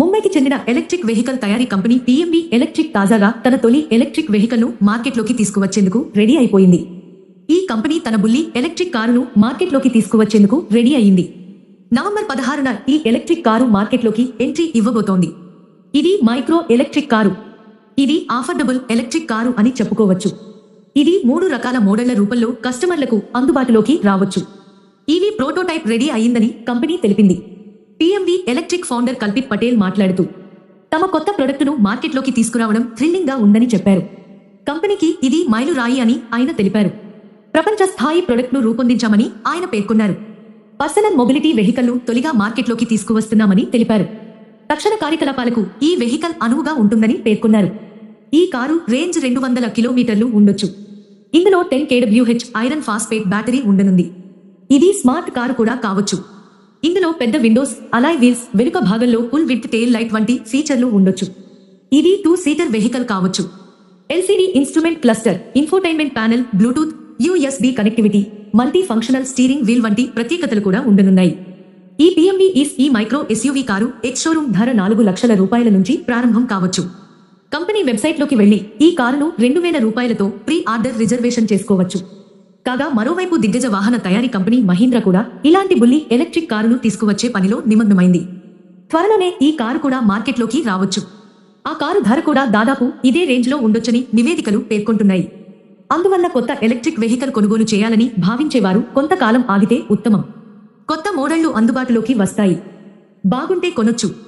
ముంబైకి చెందిన electric vehicle తయారీ కంపెనీ PMV ఎలక్ట్రిక్ తాజాగా తన తొలి ఎలక్ట్రిక్ వెహికల్ను మార్కెట్లోకి తీసుకువచ్చేందుకు రెడీ అయిపోయింది. ఈ కంపెనీ తన బుల్లి ఎలక్ట్రిక్ కారును మార్కెట్లోకి తీసుకువచ్చేందుకు రెడీ అయింది. నవంబర్ 16న ఈ ఎలక్ట్రిక్ కారు మార్కెట్లోకి ఎంట్రీ ఇవ్వబోతోంది. ఇది మైక్రో ఎలక్ట్రిక్ కారు. ఇది అఫోర్డబుల్ ఎలక్ట్రిక్ కారు అని చెప్పుకోవచ్చు. ఇది 3 రకాల మోడళ్ల రూపంలో కస్టమర్లకు అందుబాటులోకి రావచ్చు. ఈవీ ప్రోటోటైప్ రెడీ అయిందని కంపెనీ తెలిపింది. PMV electric founder Kalpit Patel మాట్లాడుతూ తమ కొత్త ప్రొడక్టును మార్కెట్లోకి తీసుకురావడం థ్రిల్లింగ్ గా ఉందని చెప్పారు. కంపెనీకి ఇది మైలురాయి అని ఆయన తెలిపారు. ప్రపంచ స్థాయి ప్రొడక్ట్ను రూపొందించామని ఆయన పేర్కొన్నారు. పర్సనల్ మొబిలిటీ వెహికల్ను తొలిగా మార్కెట్లోకి తీసుకువస్తున్నామని తెలిపారు. తక్షణ కార్యకలాపాలకు ఈ వెహికల్ అనువుగా ఉంటుందని పేర్కొన్నారు. ఈ కారు రేంజ్ 200 కిలోమీటర్లు ఉండొచ్చు. ఇందులో 10 kWh ఐరన్ ఫాస్ఫేట్ బ్యాటరీ ఉండనుంది. ఇది స్మార్ట్ కారు కూడా కావచ్చు. ఇందులో పెద్ద విండోస్, అలాయ్ వీల్స్, వెనుక భాగంలో ఫుల్ విడ్త్ టెయిల్ లైట్ వంటి ఫీచర్లు ఉండొచ్చు. ఇది 2-seater వెహికల్ కావచ్చు. LCD instrument cluster, infotainment panel, Bluetooth, USB connectivity, multi functional steering wheel వంటి ప్రత్యేకతలు కూడా ఉండనున్నాయి. ఈ PMV ఈ micro SUV car ex showroom ధర 4 లక్షల రూపాయల నుంచి ప్రారంభం కావచ్చు. కంపెనీ వెబ్సైట్లోకి వెళ్లి ఈ కారును 2000 రూపాయలతో ప్రీ ఆర్డర్ రిజర్వేషన్ చేసుకోవచ్చు. కాగా మరోవైపు దిగ్గజ వాహన తయారీ కంపెనీ మహీంద్ర కూడా ఇలాంటి బుల్లి ఎలక్ట్రిక్ కారును తీసుకువచ్చే పనిలో నిమగ్నమైంది. త్వరలోనే ఈ కారు కూడా మార్కెట్లోకి రావచ్చు. ఆ కారు ధర కూడా దాదాపు ఇదే రేంజ్లో ఉండొచ్చని నివేదికలు పేర్కొంటున్నాయి. అందువల్ల కొత్త ఎలక్ట్రిక్ వెహికల్ కొనుగోలు చేయాలని భావించేవారు కొంతకాలం ఆగితే ఉత్తమం. కొత్త మోడళ్లు అందుబాటులోకి వస్తాయి. బాగుంటే కొనొచ్చు.